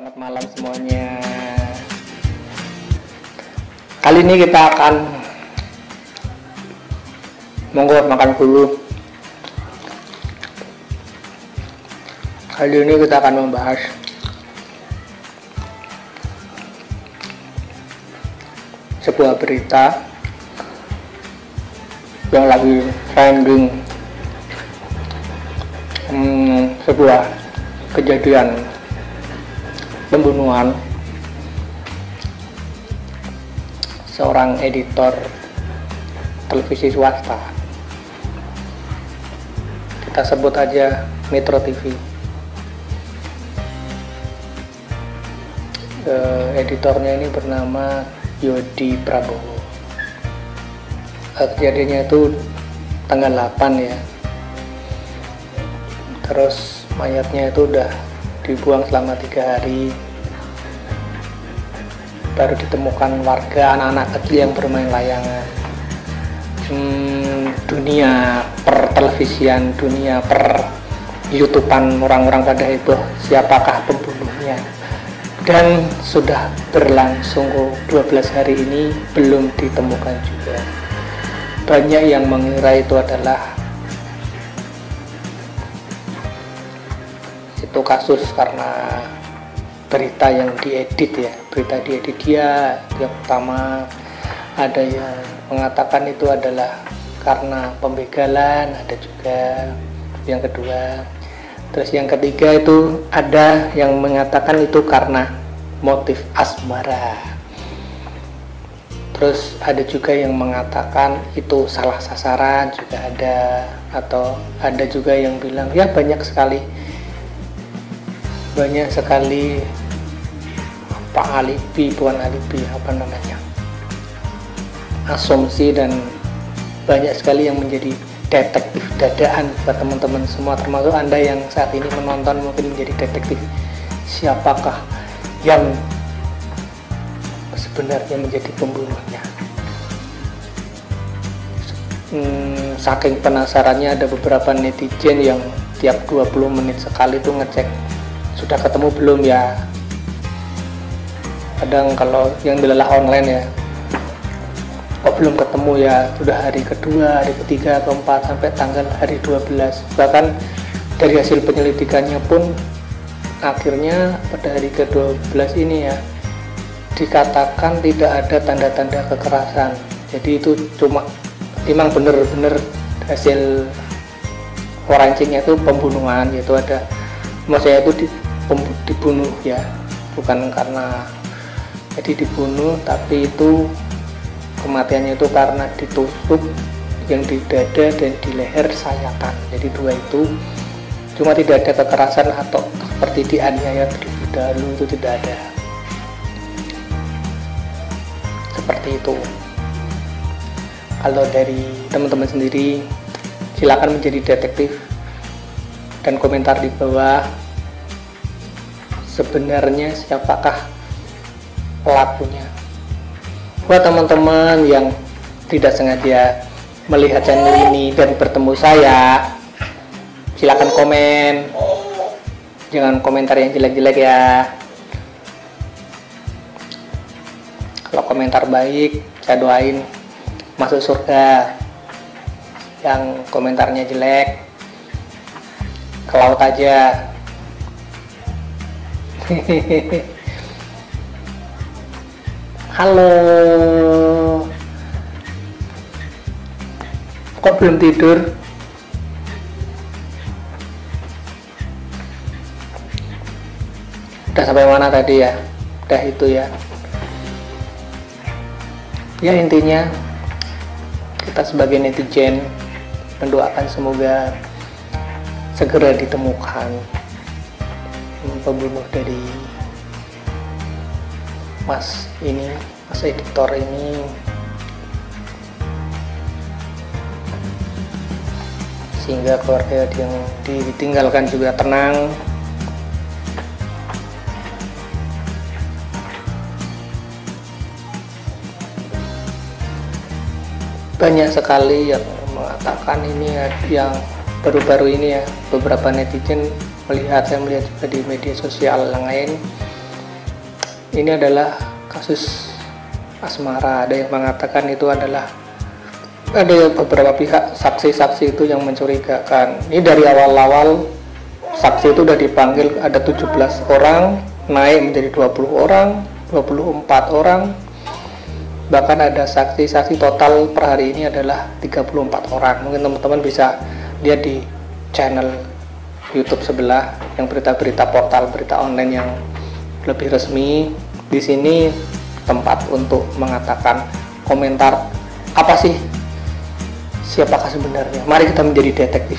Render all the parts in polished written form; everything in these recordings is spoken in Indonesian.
selamat malam semuanya. Kali ini kita akan monggo makan dulu. Kali ini kita akan membahas sebuah berita yang lagi trending, sebuah kejadian pembunuhan seorang editor televisi swasta. Kita sebut aja Metro TV. Editornya ini bernama Yodi Prabowo. Kejadiannya itu tanggal 8 ya. Terus mayatnya itu udah dibuang selama 3 hari, baru ditemukan warga, anak-anak kecil yang bermain layangan. Dunia pertelevisian, dunia per-youtuban, orang-orang pada heboh siapakah pembunuhnya, dan sudah berlangsung 12 hari ini belum ditemukan juga. Banyak yang mengira itu adalah itu kasus karena berita yang diedit ya, berita diedit dia yang pertama. Ada yang mengatakan itu adalah karena pembegalan, ada juga yang kedua. Terus yang ketiga itu ada yang mengatakan itu karena motif asmara. Terus ada juga yang mengatakan itu salah sasaran juga ada, atau ada juga yang bilang ya banyak sekali asumsi, dan banyak sekali yang menjadi detektif dadaan buat teman-teman semua, termasuk Anda yang saat ini menonton mungkin menjadi detektif. Siapakah yang sebenarnya menjadi pembunuhnya? Saking penasarannya ada beberapa netizen yang tiap 20 menit sekali tuh ngecek sudah ketemu belum ya. Kadang kalau yang dilelah online ya, kok belum ketemu ya, sudah hari kedua, hari ketiga, keempat, sampai tanggal hari 12. Bahkan dari hasil penyelidikannya pun akhirnya pada hari ke-12 ini ya dikatakan tidak ada tanda-tanda kekerasan. Jadi itu cuma memang benar-benar hasil forensiknya itu pembunuhan, yaitu ada, maksudnya itu dibunuh ya, bukan karena jadi dibunuh, tapi itu kematiannya itu karena ditusuk yang di dada dan di leher sayatan. Jadi dua itu, cuma tidak ada kekerasan atau seperti dianiaya terlebih dahulu, itu tidak ada seperti itu. Kalau dari teman-teman sendiri, silakan menjadi detektif dan komentar di bawah sebenarnya siapakah pelakunya. Buat teman-teman yang tidak sengaja melihat channel ini dan bertemu saya, silakan komen, jangan komentar yang jelek-jelek ya. Kalau komentar baik saya doain masuk surga, yang komentarnya jelek ke laut aja. Halo, kok belum tidur? Udah sampai mana tadi ya? Udah itu ya. Ya intinya kita sebagai netizen mendoakan semoga segera ditemukan pembunuh dari mas editor ini. Sehingga keluarga yang ditinggalkan juga tenang. Banyak sekali yang mengatakan ini yang baru-baru ini ya, beberapa netizen melihat, saya melihat juga di media sosial lain ini adalah kasus asmara. Ada yang mengatakan itu adalah ada beberapa pihak, saksi-saksi itu yang mencurigakan. Ini dari awal-awal saksi itu sudah dipanggil ada 17 orang, naik menjadi 20 orang, 24 orang. Bahkan ada saksi-saksi total per hari ini adalah 34 orang. Mungkin teman-teman bisa lihat di channel YouTube sebelah yang berita-berita portal berita online yang lebih resmi. Di sini tempat untuk mengatakan komentar apa sih, siapakah sebenarnya. Mari kita menjadi detektif.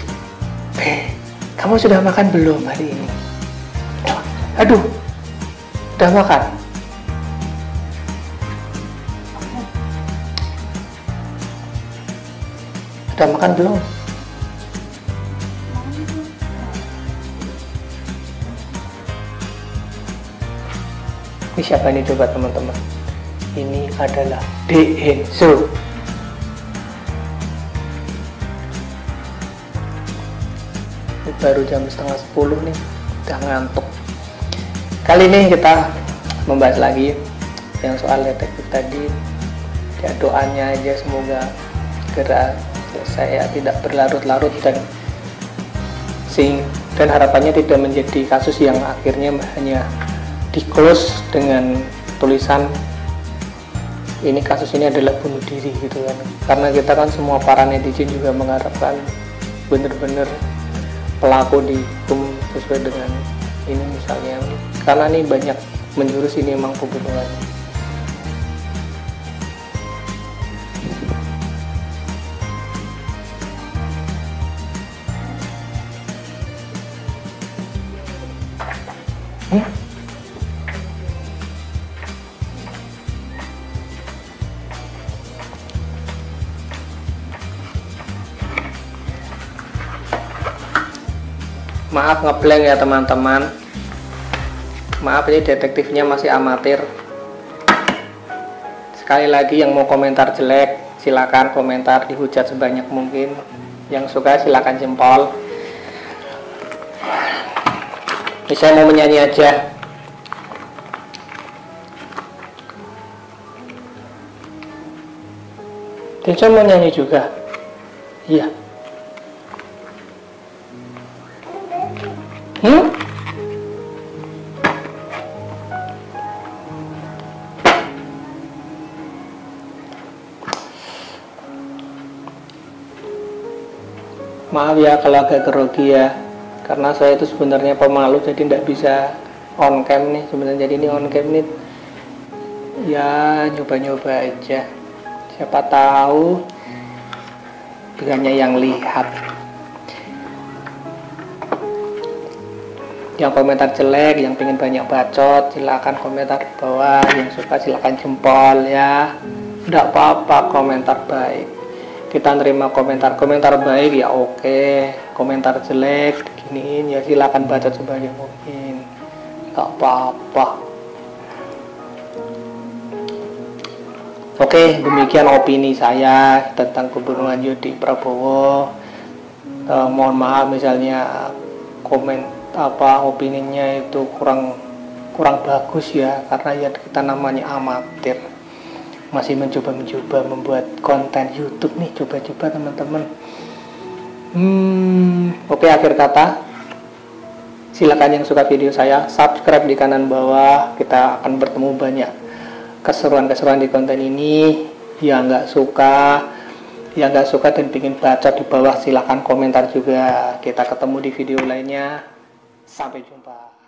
Kamu sudah makan belum hari ini? Aduh, udah makan? Udah makan belum? Ini siapa ini coba teman-teman? Ini adalah Denso. Baru jam 9:30 nih, udah ngantuk. Kali ini kita membahas lagi yang soal detektif tadi. Ya doanya aja semoga segera saya tidak berlarut-larut dan harapannya tidak menjadi kasus yang akhirnya hanya di-close dengan tulisan ini kasus ini adalah bunuh diri gitu kan. Karena kita kan semua para netizen juga mengharapkan bener-bener pelaku dihukum sesuai dengan ini misalnya, karena ini banyak menjurus ini emang pembunuhan. Maaf ngeblank ya teman-teman, maaf ini detektifnya masih amatir. Sekali lagi yang mau komentar jelek silakan komentar, dihujat sebanyak mungkin, yang suka silakan jempol. Ini saya mau menyanyi aja. Denso mau nyanyi juga? Iya. Maaf ya kalau agak grogi ya, karena saya itu sebenarnya pemalu jadi tidak bisa on cam nih sebenarnya. Jadi ini on cam nih ya, nyoba-nyoba aja, siapa tahu banyak yang lihat. Yang komentar jelek, yang pengen banyak bacot silakan komentar di bawah, yang suka silakan jempol ya, tidak apa-apa komentar baik. Kita nerima komentar baik ya oke, komentar jelek giniin ya silakan baca sebanyak mungkin, nggak apa-apa. Oke, demikian opini saya tentang pembunuhan Yodi Prabowo. Mohon maaf misalnya komen apa opininya itu kurang bagus ya, karena ya kita namanya amatir, masih mencoba membuat konten YouTube nih, coba teman-teman. Oke, akhir kata silakan yang suka video saya subscribe di kanan bawah, kita akan bertemu banyak keseruan-keseruan di konten ini. Yang nggak suka dan pingin baca di bawah silakan komentar juga. Kita ketemu di video lainnya, sampai jumpa.